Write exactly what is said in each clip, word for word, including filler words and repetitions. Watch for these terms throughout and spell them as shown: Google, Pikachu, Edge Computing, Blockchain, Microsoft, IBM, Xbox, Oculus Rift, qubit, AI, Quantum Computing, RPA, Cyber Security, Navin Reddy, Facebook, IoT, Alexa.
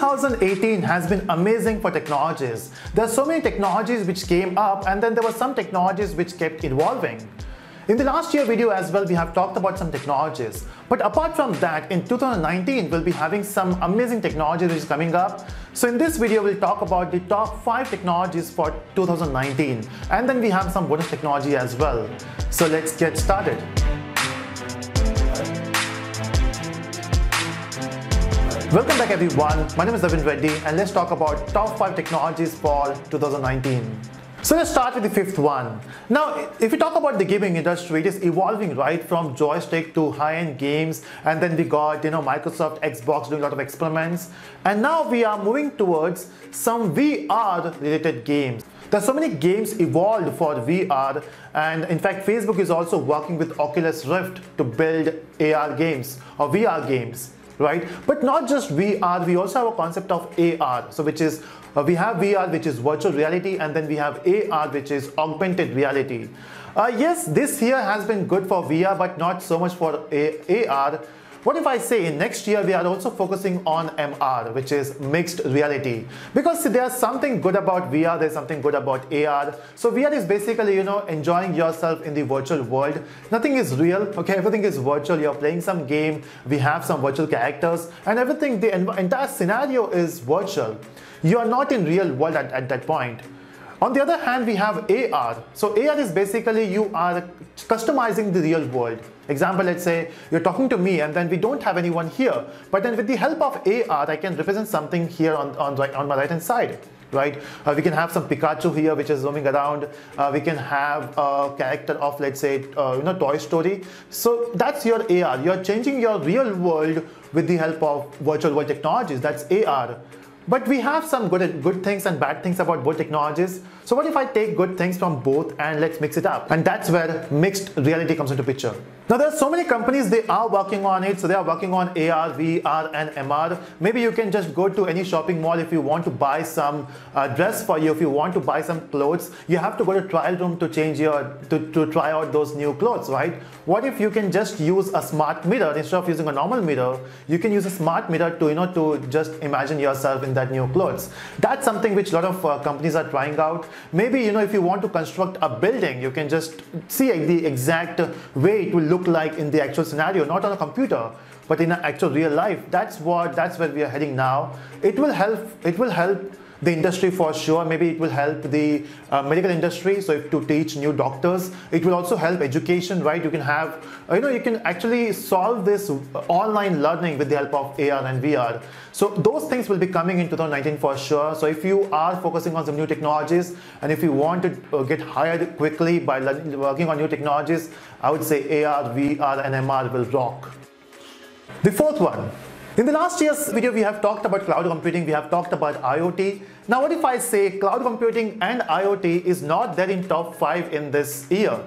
two thousand eighteen has been amazing for technologies. There are so many technologies which came up, and then there were some technologies which kept evolving. In the last year video as well, we have talked about some technologies. But apart from that, in two thousand nineteen, we'll be having some amazing technology which is coming up. So in this video, we'll talk about the top five technologies for two thousand nineteen. And then we have some bonus technology as well. So let's get started. Welcome back everyone. My name is Navin Reddy and let's talk about top five technologies for two thousand nineteen. So let's start with the fifth one. Now, if we talk about the gaming industry, it is evolving right from joystick to high-end games, and then we got you know Microsoft, Xbox doing a lot of experiments, and now we are moving towards some V R-related games. There are so many games evolved for V R, and in fact, Facebook is also working with Oculus Rift to build A R games or V R games, right? But not just V R, we also have a concept of A R, so which is Uh, we have V R, which is virtual reality, and then we have A R, which is augmented reality. Uh, yes, this year has been good for V R, but not so much for A R. What if I say next year we are also focusing on M R, which is mixed reality? Because there's something good about V R, there's something good about A R. So V R is basically, you know, enjoying yourself in the virtual world. Nothing is real, okay, everything is virtual. You're playing some game, we have some virtual characters, and everything, the entire scenario is virtual. You are not in real world at, at that point. On the other hand, we have A R. So A R is basically you are customizing the real world. Example, let's say you're talking to me and then we don't have anyone here. But then with the help of A R, I can represent something here on, on, right, on my right hand side. Right? Uh, we can have some Pikachu here which is roaming around. Uh, we can have a character of, let's say, uh, you know, Toy Story. So that's your A R. You're changing your real world with the help of virtual world technologies. That's A R. But we have some good, good things and bad things about both technologies. So what if I take good things from both and let's mix it up? And that's where mixed reality comes into picture. Now there are so many companies, they are working on it. So they are working on A R, V R and M R. Maybe you can just go to any shopping mall if you want to buy some uh, dress for you, if you want to buy some clothes. You have to go to trial room to change your, to, to try out those new clothes, right? What if you can just use a smart mirror instead of using a normal mirror? You can use a smart mirror to, you know, to just imagine yourself in that new clothes. That's something which a lot of uh, companies are trying out. Maybe, you know, if you want to construct a building, you can just see the exact way it will look like in the actual scenario, not on a computer, but in actual real life. That's what, that's where we are heading now. It will help, it will help the industry for sure. Maybe it will help the uh, medical industry, so if to teach new doctors. It will also help education, right? You can have, you know, you can actually solve this online learning with the help of A R and V R. So those things will be coming in two thousand nineteen for sure. So if you are focusing on some new technologies and if you want to uh, get hired quickly by learning, working on new technologies, I would say A R, V R and M R will rock. The fourth one. In the last year's video, we have talked about cloud computing, we have talked about IoT. Now what if I say cloud computing and IoT is not there in top five in this year?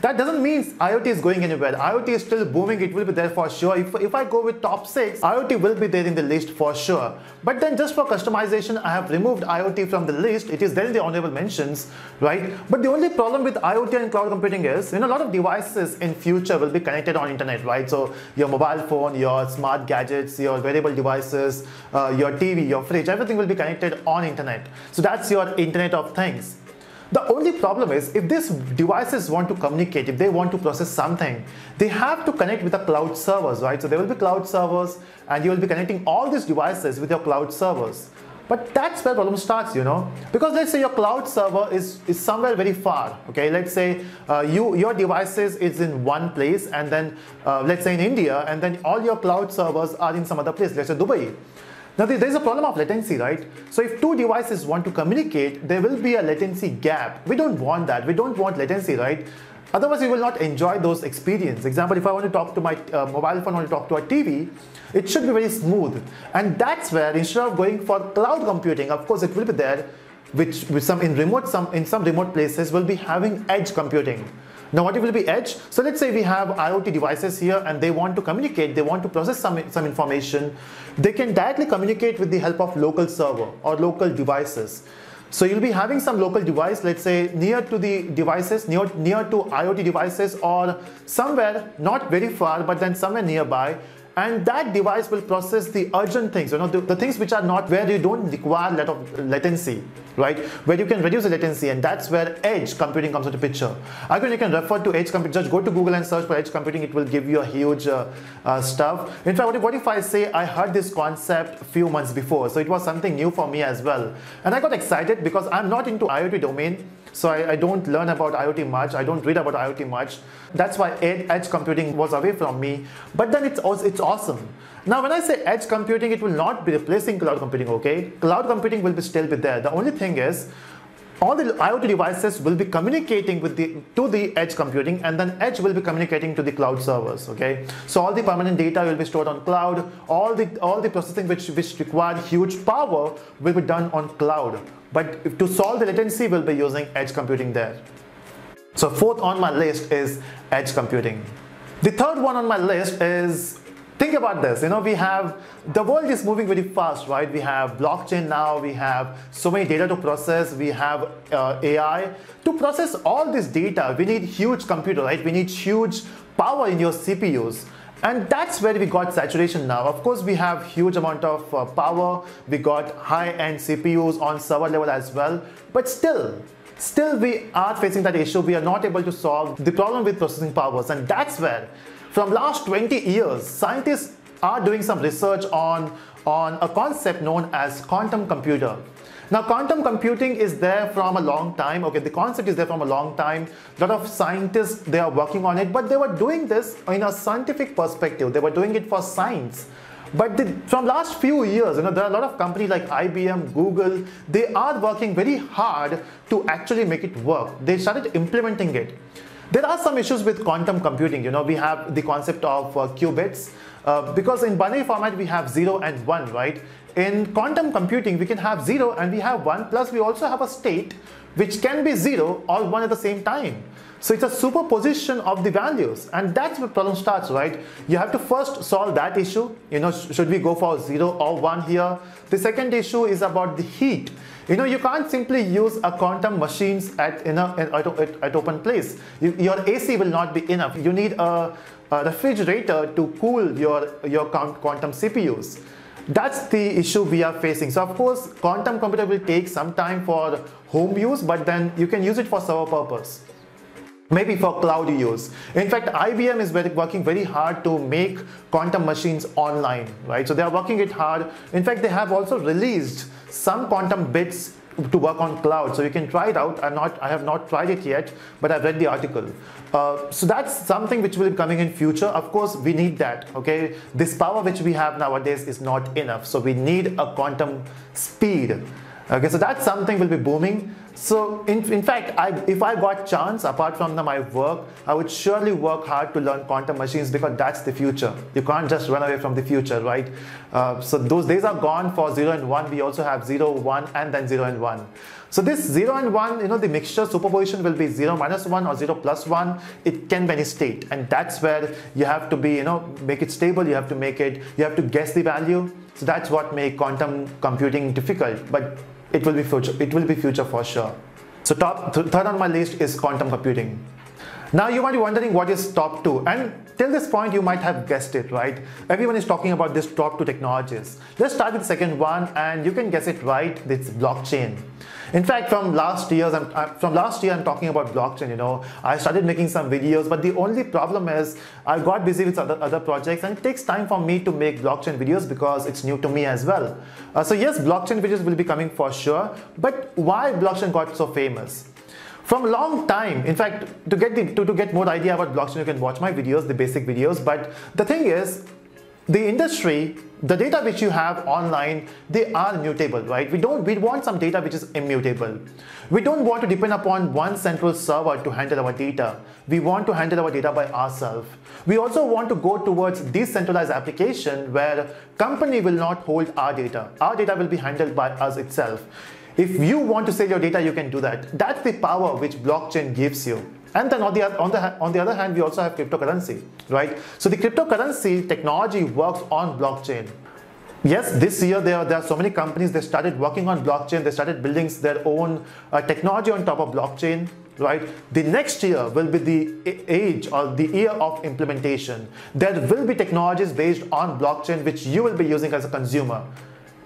That doesn't mean IoT is going anywhere. IoT is still booming, it will be there for sure. If, if I go with top six, IoT will be there in the list for sure. But then just for customization, I have removed IoT from the list. It is there in the honorable mentions, right? But the only problem with IoT and cloud computing is, you know, a lot of devices in future will be connected on internet, right? So your mobile phone, your smart gadgets, your wearable devices, uh, your T V, your fridge, everything will be connected on internet. So that's your Internet of Things. The only problem is if these devices want to communicate, if they want to process something, they have to connect with the cloud servers, right? So there will be cloud servers and you will be connecting all these devices with your cloud servers. But that's where the problem starts, you know, because let's say your cloud server is, is somewhere very far. Okay, let's say uh, you, your devices is in one place and then uh, let's say in India, and then all your cloud servers are in some other place, let's say Dubai. Now there's a problem of latency, right? So if two devices want to communicate, there will be a latency gap. We don't want that. We don't want latency, right? Otherwise, you will not enjoy those experiences. Example, if I want to talk to my uh, mobile phone, I want to talk to a T V, it should be very smooth. And that's where instead of going for cloud computing, of course it will be there, which with some in remote, some in some remote places will be having edge computing. Now what it will be edge? So let's say we have IoT devices here and they want to communicate, they want to process some, some information. They can directly communicate with the help of local server or local devices. So you'll be having some local device, let's say near to the devices, near, near to IoT devices, or somewhere not very far but then somewhere nearby. and that device will process the urgent things, you know, the, the things which are not, where you don't require lot of latency, right? Where you can reduce the latency, and that's where edge computing comes into picture. Again, you can refer to edge computing. Just go to Google and search for edge computing. It will give you a huge uh, uh, stuff. In fact, what if, what if I say I heard this concept a few months before? So it was something new for me as well, and I got excited because I'm not into IoT domain. So I, I don't learn about IoT much. I don't read about IoT much. That's why ed, edge computing was away from me. But then it's also, it's awesome. Now, when I say edge computing, it will not be replacing cloud computing, okay? Cloud computing will be still be there. The only thing is, all the IoT devices will be communicating with the, to the edge computing, and then edge will be communicating to the cloud servers, okay? So all the permanent data will be stored on cloud. All the, all the processing which, which required huge power will be done on cloud. But to solve the latency, we'll be using edge computing there. So fourth on my list is edge computing. The third one on my list is, think about this, you know, we have, the world is moving very fast, right? We have blockchain now, we have so many data to process, we have uh, A I. To process all this data, we need huge computer, right? We need huge power in your C P Us. And that's where we got saturation now. Of course, we have huge amount of uh, power, we got high-end C P Us on server level as well, but still, still we are facing that issue. We are not able to solve the problem with processing powers, and that's where, from last twenty years, scientists are doing some research on, on a concept known as quantum computer. Now, quantum computing is there from a long time. Okay, the concept is there from a long time. A lot of scientists, they are working on it, but they were doing this in a scientific perspective. They were doing it for science. But the, from last few years, you know, there are a lot of companies like I B M, Google, they are working very hard to actually make it work. They started implementing it. There are some issues with quantum computing. You know, we have the concept of uh, qubits uh, because in binary format we have zero and one, right? In quantum computing we can have zero and we have one, plus we also have a state which can be zero or one at the same time. So it's a superposition of the values, and that's where the problem starts, right? You have to first solve that issue. You know, should we go for zero or one here? The second issue is about the heat. You know, you can't simply use a quantum machines at in a, at, at, at open place. You, your A C will not be enough. You need a, a refrigerator to cool your your quantum C P Us. That's the issue we are facing. So of course, quantum computer will take some time for home use, but then you can use it for server purpose. Maybe for cloud use. In fact, I B M is very, working very hard to make quantum machines online, right? So they are working it hard. In fact, they have also released some quantum bits to work on cloud, so you can try it out. I'm not, I have not tried it yet, but I've read the article. Uh, so that's something which will be coming in future. Of course, we need that, okay? This power which we have nowadays is not enough, so we need a quantum speed. Okay, so that's something will be booming. So in, in fact, I, if I got chance, apart from the, my work, I would surely work hard to learn quantum machines because that's the future. You can't just run away from the future, right? Uh, so those days are gone for zero and one. We also have zero, one and then zero and one. So this zero and one, you know, the mixture superposition will be zero minus one or zero plus one. It can be any state, and that's where you have to be, you know, make it stable. You have to make it, you have to guess the value. So that's what makes quantum computing difficult, but it will be future. It will be future for sure. So top th third on my list is quantum computing. Now you might be wondering what is top two, and till this point you might have guessed it, right? Everyone is talking about this top two technologies. Let's start with the second one, and you can guess it right. It's blockchain. In fact, from last years, I'm, uh, from last year I'm talking about blockchain. You know, I started making some videos, but the only problem is I got busy with other other projects, and it takes time for me to make blockchain videos because it's new to me as well. Uh, so yes, blockchain videos will be coming for sure. But why blockchain got so famous? From a long time, in fact, to get the, to, to get more idea about blockchain, you can watch my videos, the basic videos. But the thing is, the industry, the data which you have online, they are mutable, right? We don't, we want some data which is immutable. We don't want to depend upon one central server to handle our data. We want to handle our data by ourselves. We also want to go towards decentralized application where company will not hold our data. Our data will be handled by us itself. If you want to sell your data, you can do that. That's the power which blockchain gives you. And then on the, on the, on the other hand, we also have cryptocurrency, right? So the cryptocurrency technology works on blockchain. Yes, this year there are, there are so many companies, they started working on blockchain, they started building their own uh, technology on top of blockchain. right? The next year will be the age or the year of implementation. There will be technologies based on blockchain which you will be using as a consumer.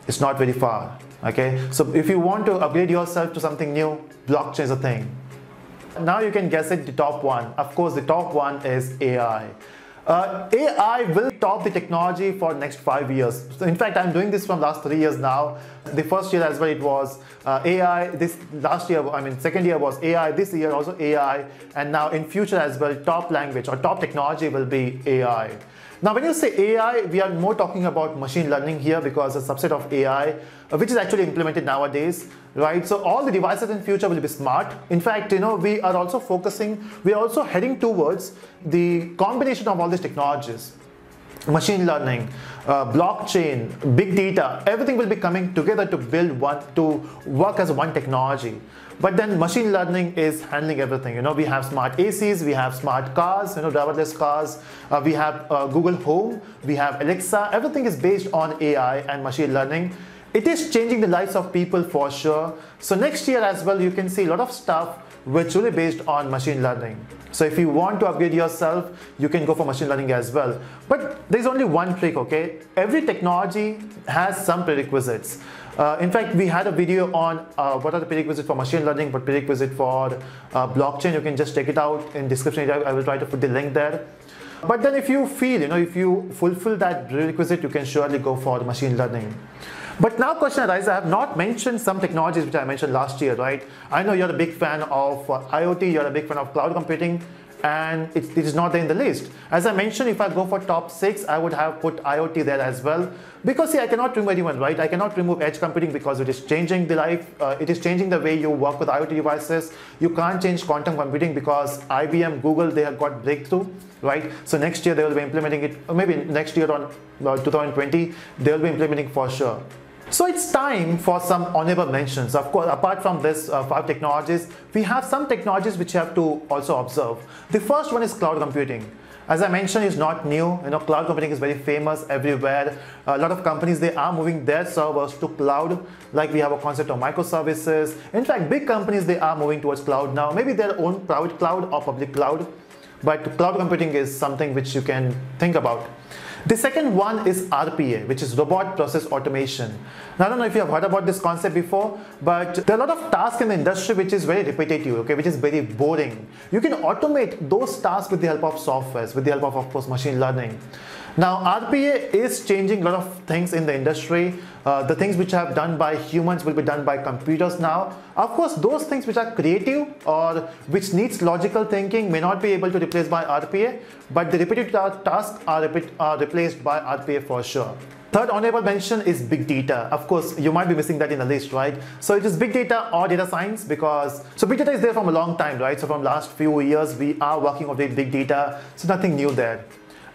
It's not very far, okay? So if you want to upgrade yourself to something new, blockchain is a thing. Now you can guess it, the top one. Of course, the top one is A I. Uh, A I will top the technology for the next five years. So in fact, I'm doing this from last three years now. The first year as well, it was uh, A I. This last year, I mean, second year was A I. This year also A I. And now in future as well, top language or top technology will be A I. Now, when you say A I, we are more talking about machine learning here because it's a subset of A I, which is actually implemented nowadays, right? So all the devices in future will be smart. In fact, you know, we are also focusing, we are also heading towards the combination of all these technologies. Machine learning, uh, blockchain, big data, everything will be coming together to build one, to work as one technology. But then machine learning is handling everything. You know, we have smart A Cs, we have smart cars, you know, driverless cars, uh, we have uh, Google Home, we have Alexa. Everything is based on A I and machine learning. It is changing the lives of people for sure. So next year as well, you can see a lot of stuff virtually based on machine learning. So if you want to upgrade yourself, you can go for machine learning as well. But there's only one trick, okay? Every technology has some prerequisites. Uh, in fact, we had a video on uh, what are the prerequisites for machine learning, what prerequisite for uh, blockchain. You can just check it out in description area. I will try to put the link there. But then if you feel, you know, if you fulfill that prerequisite, you can surely go for machine learning. But now question arises, I have not mentioned some technologies which I mentioned last year, right? I know you're a big fan of uh, IoT, you're a big fan of cloud computing, and it, it is not there in the list. As I mentioned, if I go for top six, I would have put IoT there as well. Because see, I cannot remove anyone, right? I cannot remove edge computing because it is changing the life, uh, it is changing the way you work with IoT devices. You can't change quantum computing because I B M, Google, they have got breakthrough, right? So next year they will be implementing it, or maybe next year on uh, two thousand twenty, they will be implementing for sure. So it's time for some honorable mentions. Of course, apart from this uh, five technologies, we have some technologies which you have to also observe. The first one is cloud computing. As I mentioned, it's not new. You know, cloud computing is very famous everywhere. A lot of companies, they are moving their servers to cloud. Like we have a concept of microservices. In fact, big companies, they are moving towards cloud now. Maybe their own private cloud or public cloud. But cloud computing is something which you can think about. The second one is R P A, which is Robot Process Automation. Now, I don't know if you have heard about this concept before, but there are a lot of tasks in the industry which is very repetitive, okay, which is very boring. You can automate those tasks with the help of software, with the help of, of course, machine learning. Now, R P A is changing a lot of things in the industry. Uh, the things which are done by humans will be done by computers now. Of course, those things which are creative or which needs logical thinking may not be able to replace by R P A, but the repetitive tasks are, repeat, are replaced by R P A for sure. Third honorable mention is big data. Of course, you might be missing that in the list, right? So it is big data or data science because, so big data is there from a long time, right? So from last few years, we are working on big data, so nothing new there.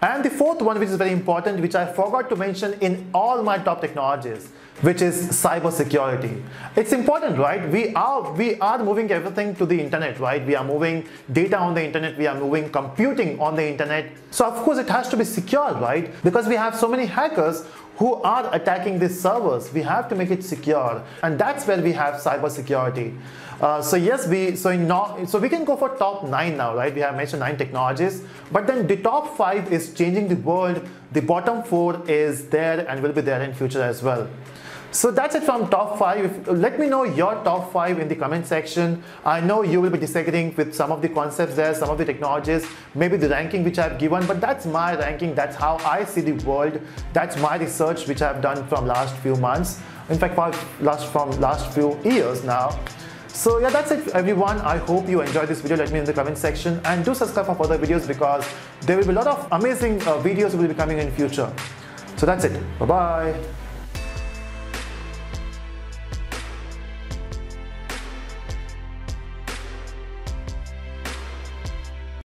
And the fourth one, which is very important, which I forgot to mention in all my top technologies, which is cyber security. It's important, right? We are, we are moving everything to the internet, right? We are moving data on the internet. We are moving computing on the internet. So of course it has to be secure, right? Because we have so many hackers who are attacking these servers. We have to make it secure. And that's where we have cyber security. Uh, so yes, we so in no, so we can go for top nine now, right? We have mentioned nine technologies, but then the top five is changing the world. The bottom four is there and will be there in future as well. So that's it from top five. If, let me know your top five in the comment section. I know you will be disagreeing with some of the concepts there, some of the technologies, maybe the ranking which I've given, but that's my ranking. That's how I see the world. That's my research which I've done from last few months. In fact, last from last few years now. So yeah, that's it everyone. I hope you enjoyed this video. Let me know in the comment section and do subscribe for further videos because there will be a lot of amazing uh, videos will be coming in future. So that's it. Bye-bye.